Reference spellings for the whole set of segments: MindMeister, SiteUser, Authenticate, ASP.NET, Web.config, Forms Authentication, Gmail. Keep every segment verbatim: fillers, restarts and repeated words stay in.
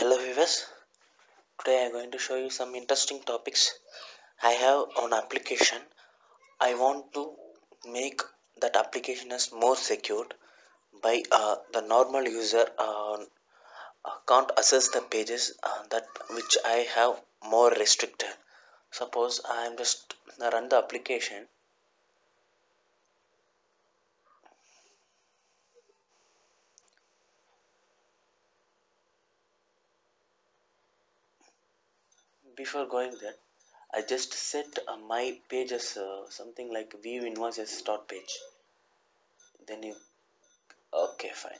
Hello viewers, today I am going to show you some interesting topics I have on application. I want to make that application as more secured by uh, the normal user uh, can't access the pages uh, that which I have more restricted. Suppose I am just run the application. Before going there, I just set uh, my page as uh, something like view invoices start page. Then you, okay, fine.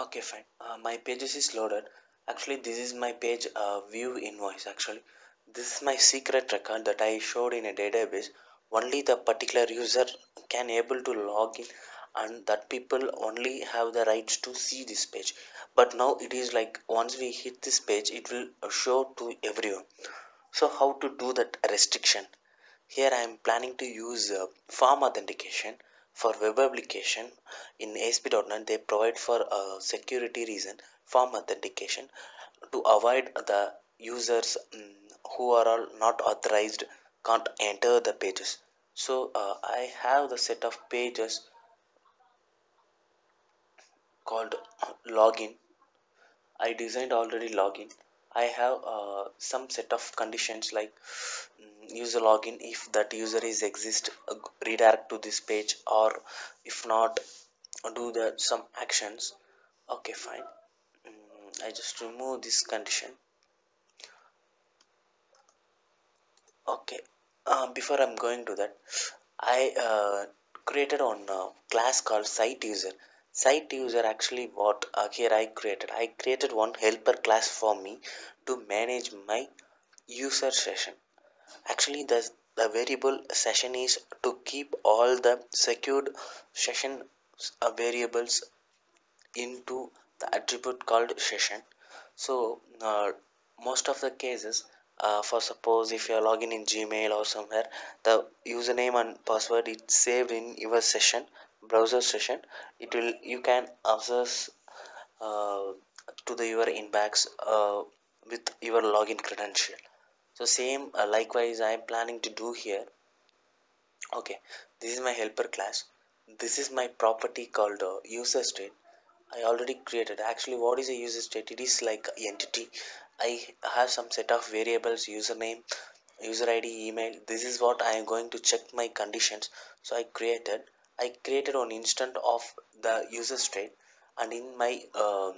Okay, fine. Uh, my pages is loaded. Actually, this is my page uh, view invoice. Actually, this is my secret record that I showed in a database. Only the particular user can able to log in, and that people only have the rights to see this page. But now it is like once we hit this page, it will show to everyone. So how to do that restriction? Here I am planning to use uh, form authentication. For web application in A S P dot net, they provide for uh, security reason form authentication to avoid the users um, who are all not authorized can't enter the pages. So uh, I have the set of pages called login. I designed already login. I have uh, some set of conditions like user login, if that user is exist, uh, redirect to this page, or if not, do the some actions. Okay, fine. Mm, I just remove this condition. Okay, uh, before I'm going to that, I uh, created on a class called SiteUser. SiteUser actually what uh, here I created. I created one helper class for me to manage my user session. Actually, the, the variable session is to keep all the secured session uh, variables into the attribute called session. So uh, most of the cases uh, for suppose if you are logging in Gmail or somewhere, the username and password is saved in your session, browser session. It will, you can access uh, to the your inbox uh, with your login credential. So same uh, likewise I am planning to do here. Okay, this is my helper class. This is my property called uh, user state. I already created. Actually, what is a user state? It is like entity. I have some set of variables, username, user I D, email. This is what I am going to check my conditions. So I created. I created an instance of the user state, and in my uh,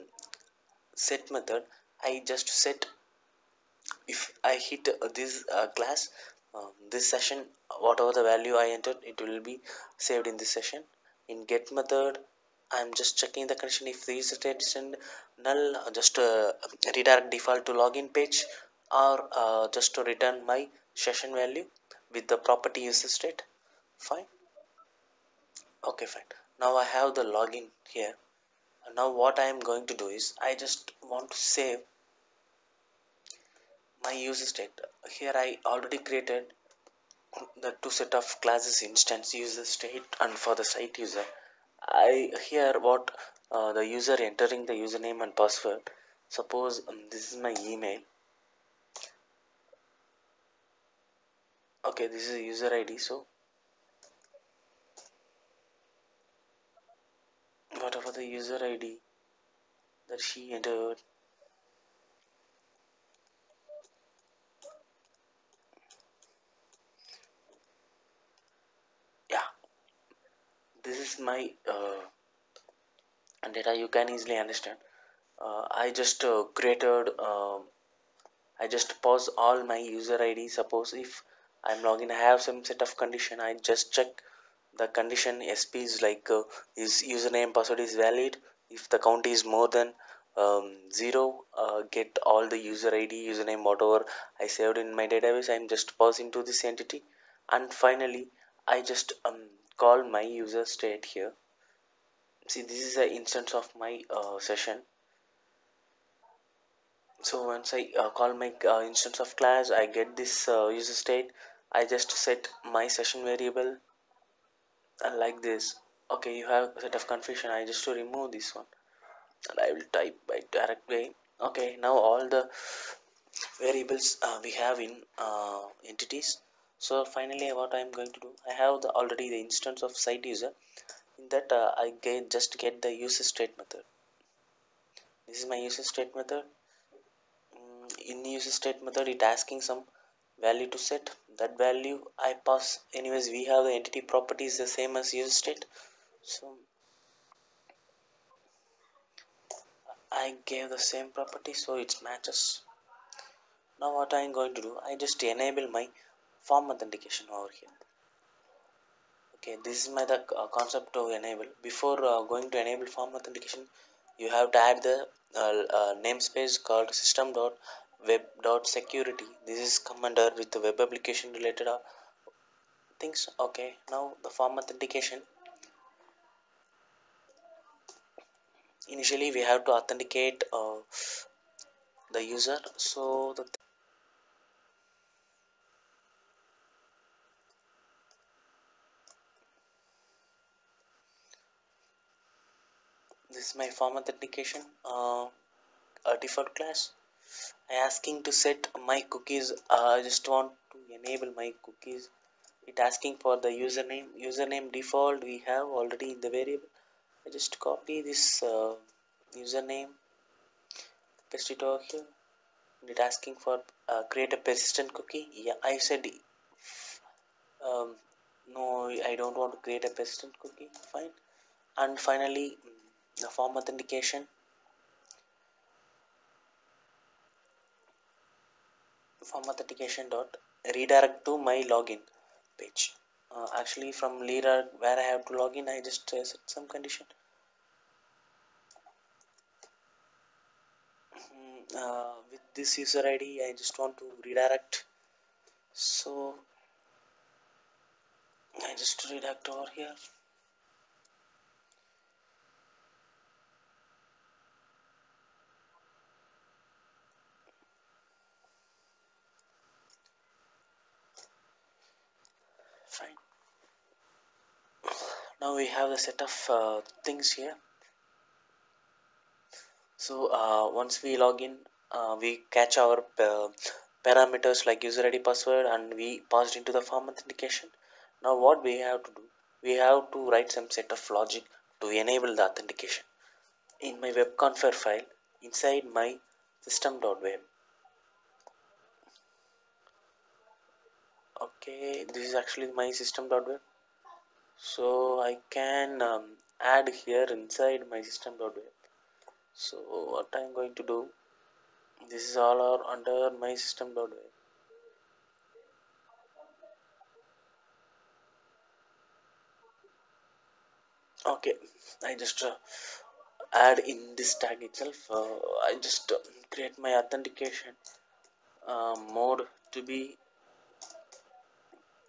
set method I just set, if I hit this uh, class, uh, this session, whatever the value I entered, it will be saved in this session. In get method I am just checking the condition. If the user state is null, just uh, redirect default to login page, or uh, just to return my session value with the property user state. Fine. Okay, fine. Now I have the login here. Now what I am going to do is I just want to save my user state. Here I already created the two set of classes, instance user state and for the site user. I here what uh, the user entering the username and password. Suppose um, this is my email. Okay, this is user I D. So whatever the user I D that she entered, yeah, this is my uh, data. You can easily understand. Uh, I just uh, created uh, I just pause all my user I D. Suppose if I'm logging, I have some set of condition, I just check the condition S P is like uh, is username password is valid. If the count is more than um, zero, uh, get all the user I D, username, whatever I saved in my database. I'm just pause into this entity, and finally I just um, call my user state here. See, this is the instance of my uh, session. So once I uh, call my uh, instance of class, I get this uh, user state. I just set my session variable uh, like this. Okay, you have a set of confusion. I just to remove this one, and I will type by direct way. Okay, now all the variables uh, we have in uh, entities. So finally, what I am going to do, I have the already the instance of site user. In that, uh, I get just get the user state method. This is my user state method. In user state method, it asking some value to set. That value I pass. Anyways, we have the entity properties the same as user state, so I gave the same property, so it matches. Now what I am going to do, I just enable my form authentication over here. Okay, this is my the uh, concept of enable. Before uh, going to enable form authentication, you have to add the uh, uh, namespace called system dot web dot security. This is commander with the web application related uh, things. Okay, now the form authentication. Initially we have to authenticate uh, the user. So the th this is my form authentication uh, uh, default class. I asking to set my cookies. uh, I just want to enable my cookies. It asking for the username. Username default we have already in the variable. I just copy this uh, username, paste it over here. It asking for uh, create a persistent cookie. Yeah, I said um, no, I don't want to create a persistent cookie. Fine. And finally the form authentication. Form authentication dot redirect to my login page. Uh, actually, from later where I have to log in, I just uh, set some condition. Uh, with this user I D, I just want to redirect. So I just redirect over here. Now we have a set of uh, things here. So uh, once we log in, uh, we catch our uh, parameters like user I D, password, and we passed into the form authentication. Now what we have to do, we have to write some set of logic to enable the authentication. In my web config file, inside my system dot web. Okay, this is actually my system dot web. So I can um, add here inside my system dot web. So what I'm going to do, this is all are under my system dot web. Okay, I just uh, add in this tag itself. Uh, I just uh, create my authentication uh, mode to be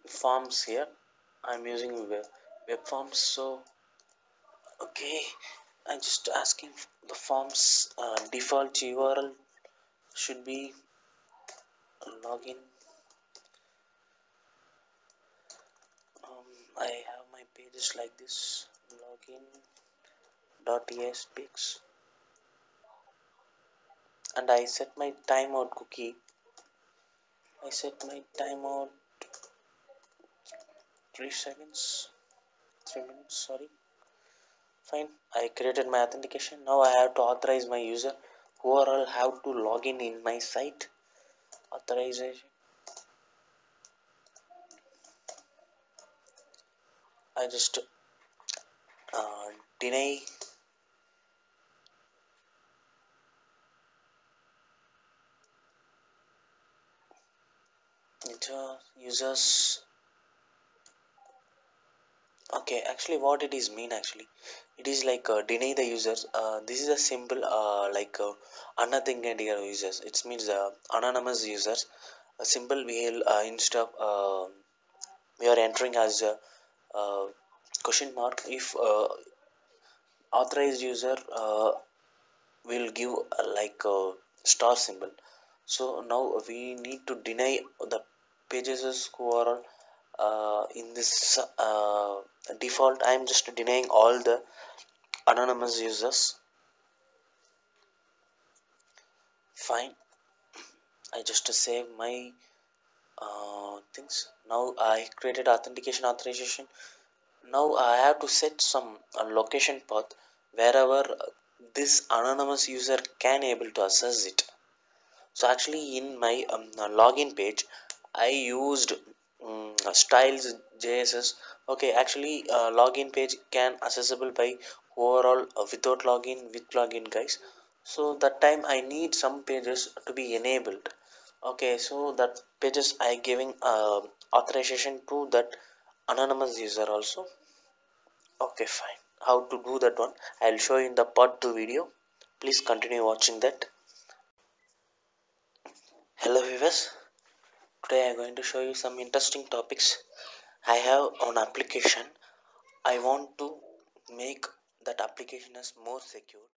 forms here. I'm using web. Web forms. So okay, I'm just asking the forms uh, default U R L should be login. um, I have my pages like this, login dot A S P X, and I set my timeout cookie. I set my timeout three seconds, three minutes, sorry. Fine, I created my authentication. Now I have to authorize my user. Who all have to log in in my site. Authorization. I just uh, deny. monitor users. Okay, actually what it is mean actually, it is like uh, deny the users. Uh, this is a simple uh, like uh, unauthenticated users. It means uh, anonymous users. A simple we'll uh, instead uh, we are entering as a uh, question mark. If uh, authorized user uh, will give uh, like uh, star symbol. So now we need to deny the pages who are uh, in this uh, default. I am just denying all the anonymous users. Fine, I just save my uh, things. Now I created authentication authorization. Now I have to set some uh, location path wherever this anonymous user can able to access it. So actually in my um, login page I used um, styles.jss. Okay, actually uh, login page can accessible by overall uh, without login, with login guys. So that time I need some pages to be enabled. Okay, so that pages I giving uh, authorization to that anonymous user also. Okay, fine, how to do that one I'll show you in the part two video. Please continue watching that. Hello viewers, today I am going to show you some interesting topics. I have an application. I want to make that application as more secure.